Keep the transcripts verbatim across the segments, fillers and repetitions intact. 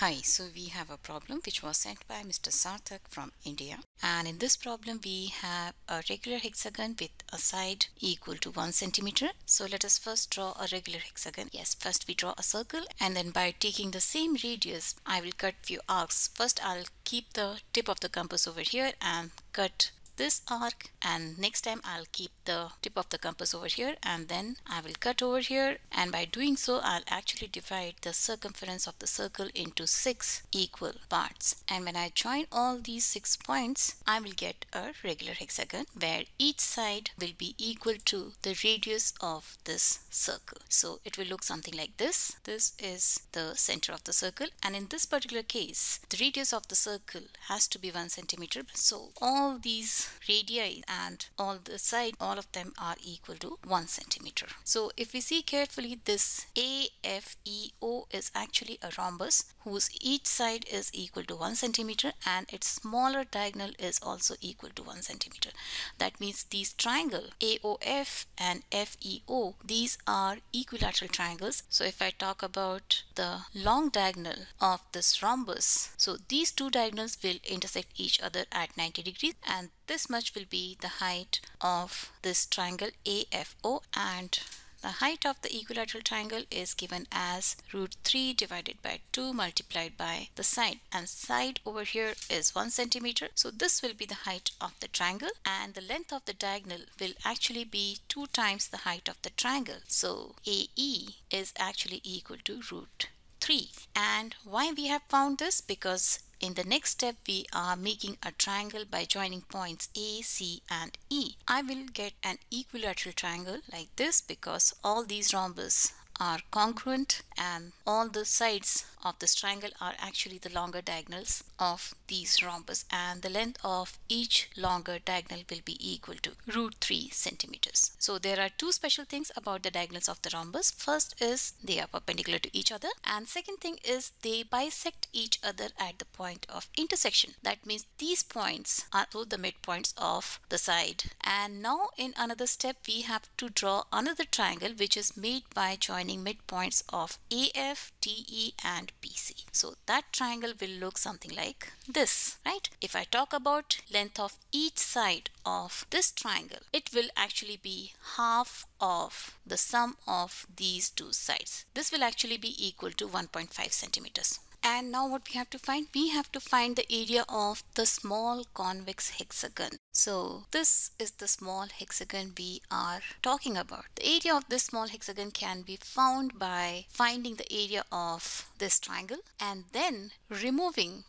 Hi, so we have a problem which was sent by Mister Sarthak from India, and in this problem we have a regular hexagon with a side equal to one centimeter. So let us first draw a regular hexagon. Yes, first we draw a circle, and then by taking the same radius I will cut few arcs. First I'll keep the tip of the compass over here and cut this arc, and next time I'll keep the tip of the compass over here and then I will cut over here, and by doing so I'll actually divide the circumference of the circle into six equal parts, and when I join all these six points I will get a regular hexagon where each side will be equal to the radius of this circle. So it will look something like this. This is the center of the circle, and in this particular case the radius of the circle has to be one centimeter, so all these radii and all the side all of them are equal to one centimeter. So if we see carefully, this A F E O is actually a rhombus whose each side is equal to one centimeter and its smaller diagonal is also equal to one centimeter. That means these triangle A O F and F E O, these are equilateral triangles. So if I talk about the long diagonal of this rhombus, so these two diagonals will intersect each other at ninety degrees, and this much will be the height of this triangle A F O, and the height of the equilateral triangle is given as root three divided by two multiplied by the side, and side over here is one centimeter. So this will be the height of the triangle, and the length of the diagonal will actually be two times the height of the triangle. So A E is actually equal to root three. And why we have found this? Because in the next step we are making a triangle by joining points A, C and E. I will get an equilateral triangle like this because all these rhombus are congruent and all the sides of this triangle are actually the longer diagonals of these rhombus, and the length of each longer diagonal will be equal to root three centimeters. So there are two special things about the diagonals of the rhombus. First is they are perpendicular to each other, and second thing is they bisect each other at the point of intersection. That means these points are the midpoints of the side. And now in another step we have to draw another triangle which is made by joining midpoints of A F, D E and P C. So that triangle will look something like this, right? If I talk about length of each side of this triangle, it will actually be half of the sum of these two sides. This will actually be equal to one point five centimeters. And now what we have to find? We have to find the area of the small convex hexagon. So this is the small hexagon we are talking about. The area of this small hexagon can be found by finding the area of this triangle and then removing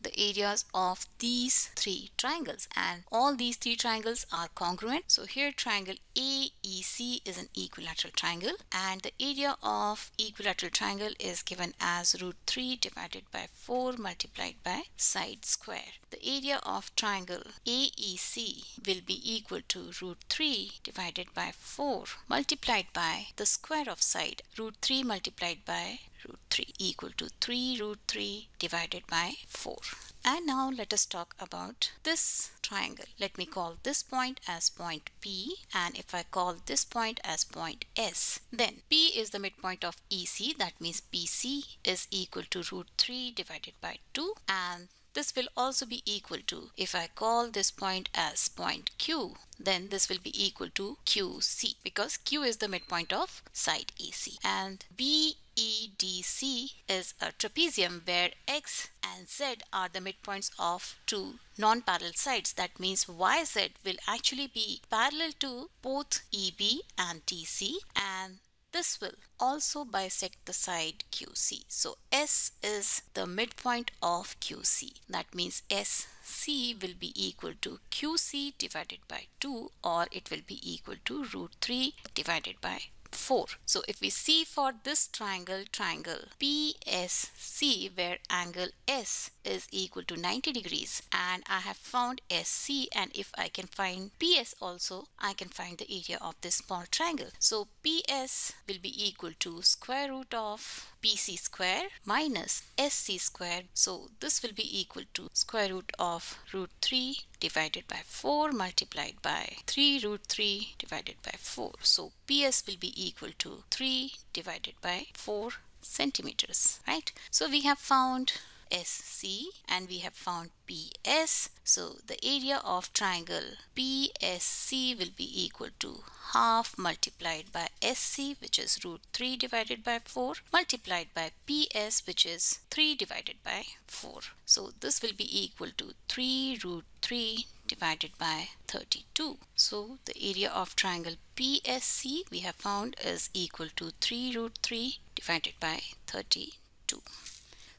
the areas of these three triangles, and all these three triangles are congruent. So here triangle A E C is an equilateral triangle, and the area of equilateral triangle is given as root three divided by four multiplied by side square. The area of triangle A E C will be equal to root three divided by four multiplied by the square of side. Root three multiplied by root three equal to three root three divided by four. And now let us talk about this triangle. Let me call this point as point P, and if I call this point as point S, then P is the midpoint of E C. That means P C is equal to root three divided by two, and this will also be equal to, if I call this point as point Q, then this will be equal to Q C because Q is the midpoint of side E C. And B E D C is a trapezium where X and Z are the midpoints of two non-parallel sides. That means Y Z will actually be parallel to both E B and D C, and this will also bisect the side Q C. So S is the midpoint of Q C. That means S C will be equal to Q C divided by two, or it will be equal to root three divided by four. So if we see for this triangle, triangle P S C, where angle S is equal to ninety degrees, and I have found S C, and if I can find P S also, I can find the area of this small triangle. So P S will be equal to square root of P C square minus S C square. So this will be equal to square root of root three divided by four multiplied by three root three divided by four. So P S will be equal to three divided by four centimeters, right? So we have found S C and we have found P S. So the area of triangle P S C will be equal to half multiplied by S C, which is root three divided by four, multiplied by P S, which is three divided by four. So this will be equal to three root three divided by thirty-two. So the area of triangle P S C we have found is equal to three root three divided by thirty-two.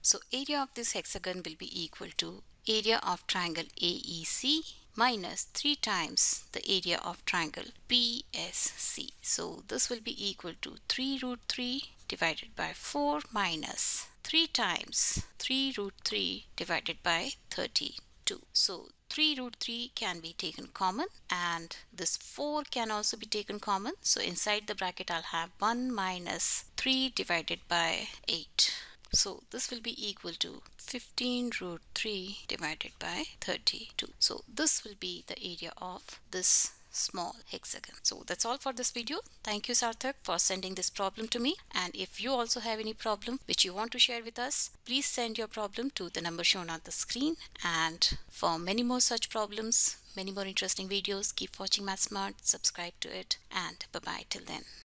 So area of this hexagon will be equal to area of triangle A E C minus three times the area of triangle P S C. So this will be equal to three root three divided by four minus three times three root three divided by thirty-two. So three root three can be taken common and this four can also be taken common. So inside the bracket I'll have one minus three divided by eight. So this will be equal to fifteen root three divided by thirty-two. So this will be the area of this small hexagon. So that's all for this video. Thank you, Sarthak, for sending this problem to me. And if you also have any problem which you want to share with us, please send your problem to the number shown on the screen. And for many more such problems, many more interesting videos, keep watching Math Smart, subscribe to it, and bye-bye till then.